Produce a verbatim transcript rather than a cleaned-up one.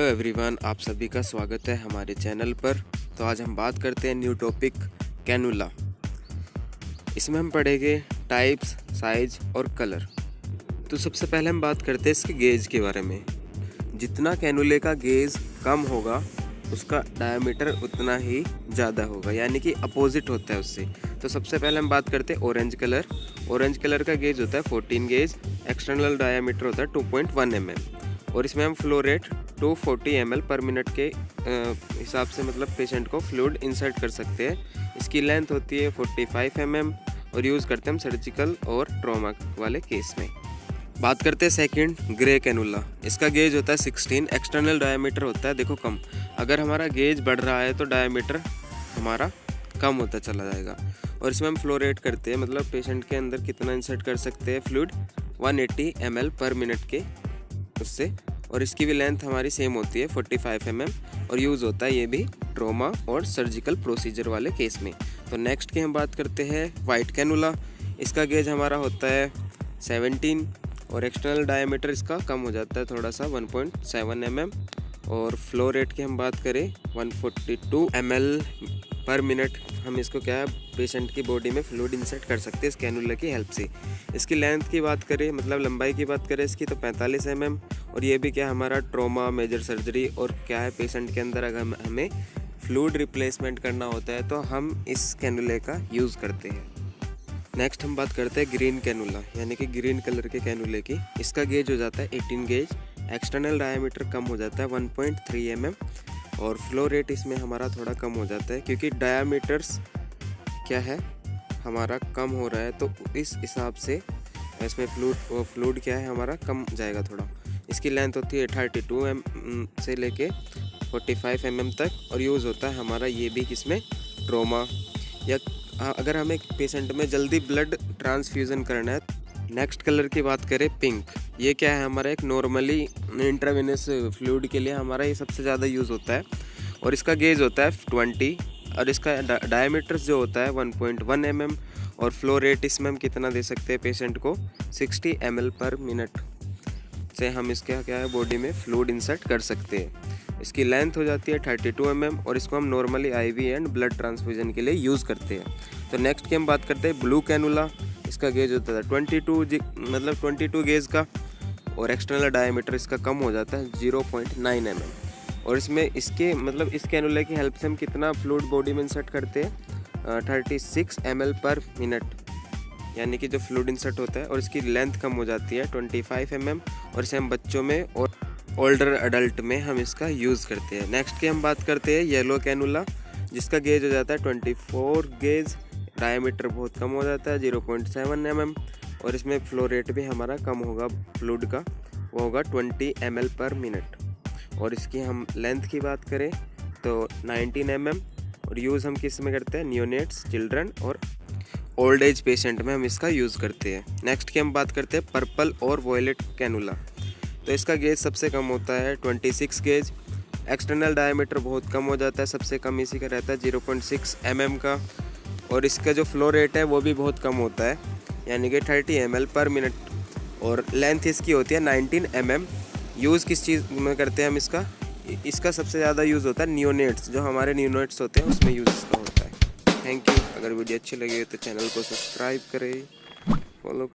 Hello everyone, आप सभी का स्वागत है हमारे चैनल पर। तो आज हम बात करते हैं न्यू टॉपिक कैनुला। इसमें हम पढ़ेंगे टाइप्स, साइज और कलर। तो सबसे पहले हम बात करते हैं इसके गेज के बारे में। जितना कैनुले का गेज कम होगा उसका डायमीटर उतना ही ज़्यादा होगा, यानी कि अपोजिट होता है उससे। तो सबसे पहले हम बात करते हैं ऑरेंज कलर। ऑरेंज कलर का गेज होता है फोर्टीन गेज, एक्सटर्नल डायमीटर होता है two point one mm और इसमें हम फ्लो रेट दो सौ चालीस एम एल पर मिनट के हिसाब से मतलब पेशेंट को फ्लूइड इंसर्ट कर सकते हैं। इसकी लेंथ होती है पैंतालीस एम एम और यूज़ करते हैं हम सर्जिकल और ट्रॉमा वाले केस में। बात करते हैं सेकंड ग्रे कैनुला। इसका गेज होता है सोलह, एक्सटर्नल डायमीटर होता है देखो कम। अगर हमारा गेज बढ़ रहा है तो डायमीटर हमारा कम होता चला जाएगा और इसमें हम फ्लो रेट करते हैं मतलब पेशेंट के अंदर कितना इंसर्ट कर सकते हैं फ्लूइड, एक सौ अस्सी एम एल पर मिनट के उससे। और इसकी भी लेंथ हमारी सेम होती है पैंतालीस एम एम और यूज़ होता है ये भी ट्रोमा और सर्जिकल प्रोसीजर वाले केस में। तो नेक्स्ट की हम बात करते हैं वाइट कैनुला। इसका गेज हमारा होता है सत्रह और एक्सटर्नल डायमीटर इसका कम हो जाता है थोड़ा सा एक पॉइंट सात एम एम और फ्लो रेट की हम बात करें एक सौ बयालीस एम एल पर मिनट। हम इसको क्या है पेशेंट की बॉडी में फ्लूइड इंसर्ट कर सकते हैं इस कैनुला की हेल्प से। इसकी लेंथ की बात करें मतलब लंबाई की बात करें इसकी तो पैंतालीस एम एम और ये भी क्या हमारा ट्रॉमा, मेजर सर्जरी और क्या है पेशेंट के अंदर अगर हमें फ्लूइड रिप्लेसमेंट करना होता है तो हम इस कैनुले का यूज़ करते हैं। नेक्स्ट हम बात करते हैं ग्रीन कैनुला यानी कि ग्रीन कलर के कैनुले की। इसका गेज हो जाता है अठारह गेज, एक्सटर्नल डायमीटर कम हो जाता है एक पॉइंट तीन एम एम और फ्लो रेट इसमें हमारा थोड़ा कम हो जाता है क्योंकि डायामीटर्स क्या है हमारा कम हो रहा है तो इस हिसाब से इसमें फ्लूड फ्लूड क्या है हमारा कम जाएगा थोड़ा। इसकी लेंथ होती है बयालीस एम से लेके पैंतालीस एम एम तक और यूज़ होता है हमारा ये भी किसमें ट्रोमा या अगर हमें पेशेंट में जल्दी ब्लड ट्रांसफ्यूज़न करना है। नेक्स्ट कलर की बात करें पिंक। ये क्या है हमारा एक नॉर्मली इंट्रावेनस फ्लूइड के लिए हमारा ये सबसे ज़्यादा यूज़ होता है और इसका गेज होता है बीस और इसका डायमीटर जो होता है एक पॉइंट एक एम एम और फ्लो रेट इसमें हम कितना दे सकते हैं पेशेंट को साठ एम एल पर मिनट से हम इसके क्या है बॉडी में फ्लूइड इंसर्ट कर सकते हैं। इसकी लेंथ हो जाती है बत्तीस एम एम और इसको हम normally IV and blood transfusion के लिए यूज़ करते हैं। तो नेक्स्ट की हम बात करते हैं ब्लू कैनुला। इसका गेज होता है बाईस मतलब बाईस गेज का और एक्सटर्नल डायमीटर इसका कम हो जाता है zero point nine mm और इसमें इसके मतलब इस कैनुला की हेल्प से हम कितना फ्लूइड बॉडी में इंसर्ट करते हैं छत्तीस एम एल पर मिनट यानी कि जो फ्लूइड इंसर्ट होता है और इसकी लेंथ कम हो जाती है पच्चीस एम एम और इसे हम बच्चों में और ओल्डर अडल्ट में हम इसका यूज़ करते हैं। नेक्स्ट की हम बात करते हैं येलो कैनुला जिसका गेज हो जाता है चौबीस गेज, डायमीटर बहुत कम हो जाता है zero point seven mm और इसमें फ्लो रेट भी हमारा कम होगा फ्लूइड का, वो होगा बीस एम एल पर मिनट और इसकी हम लेंथ की बात करें तो उन्नीस एम एम और यूज़ हम किस में करते हैं नियोनेट्स, चिल्ड्रन और ओल्ड एज पेशेंट में हम इसका यूज़ करते हैं। नेक्स्ट की हम बात करते हैं पर्पल और वॉयलेट कैनुला। तो इसका गेज सबसे कम होता है छब्बीस गेज, एक्सटर्नल डायमीटर बहुत कम हो जाता है, सबसे कम इसी का रहता है zero point six mm का और इसका जो फ्लो रेट है वो भी बहुत कम होता है यानी कि तीस एम एल पर मिनट और लेंथ इसकी होती है उन्नीस एम एम। यूज़ किस चीज़ में करते हैं हम इसका इसका सबसे ज़्यादा यूज़ होता है नियोनेट्स, जो हमारे नियोनेट्स होते हैं उसमें यूज़ इसका होता है। Thank you. अगर वीडियो अच्छी लगी तो चैनल को सब्सक्राइब करें, फॉलो